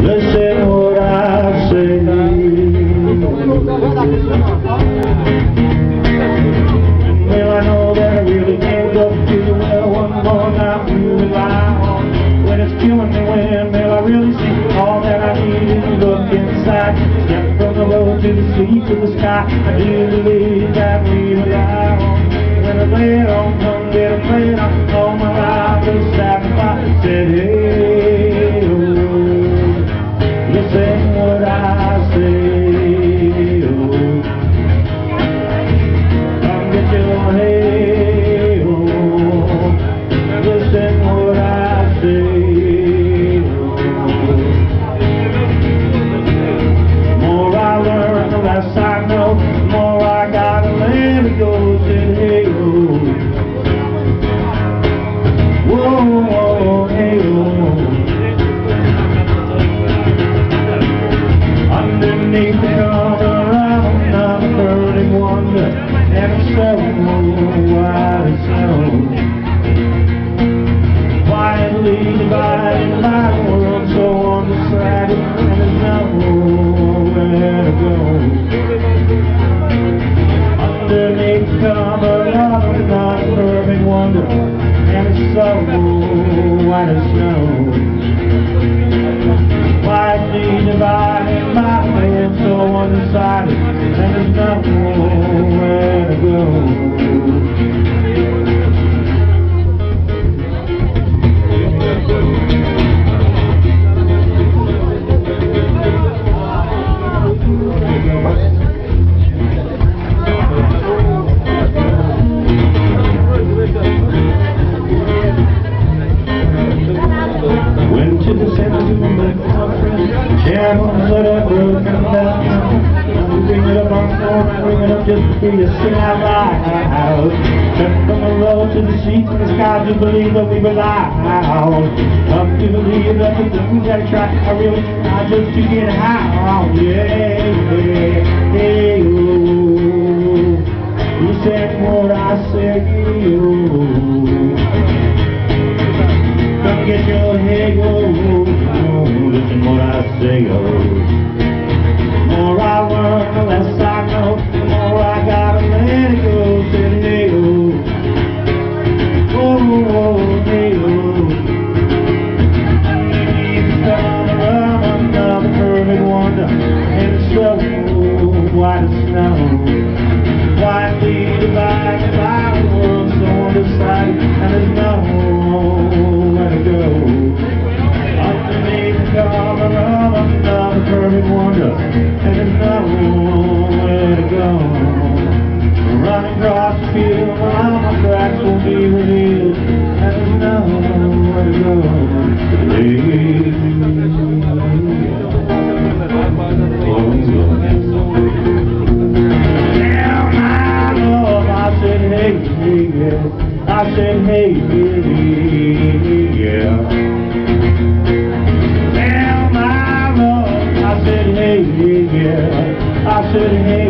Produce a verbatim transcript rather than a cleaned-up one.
Listen what I say. Well, I know that I really can't love you. Well, one more night to rely on. When it's killing me, when well, I really see all that I need is to look inside. Step from the road to the sea to the sky. I do believe that we rely on. When I play it on, come get a play it on. All my life is sacrificed. Said hey. Listen what I say, oh. Come get your hey, oh. Listen what I say, oh. The more I learn, the less I know. The more I gotta let it go. Said hey, oh. Whoa, oh, hey, oh. Underneath the cover of another burning wonder, and a shovel white as snow. Quietly divided my world, so undecided, and there's nowhere to go. Underneath the cover of another burning wonder, and a shovel white as snow. Quietly divided my land, so undecided, and there's nowhere to go. Went to the center to my conference, channels that I broke down. Bring it up on the floor, bring it up just for you to sing out loud. Step from the road to the sea to the sky, to believe that we were loud. Up to believe that the things I try, I really try just to get high. Yeah, yeah, hey, oh. You said what I said, oh. Come get your hey, oh. Listen what I say, oh. The more I work, the less I know. The more I gotta let it go. Said hey oh, oh, oh, hey oh. It's gonna run another perfect wonder, and it's so white as snow. Quietly divided by the world, so undecided, and there's nowhere to go. Underneath the cover of another perfect wonder. Nowhere to go. Running across the field, around my tracks will be revealed, and nowhere to go. Tell my love, I said hey, hey, yeah. I said hey, hey, yeah. Tell my love, I said hey, yeah. I said hey.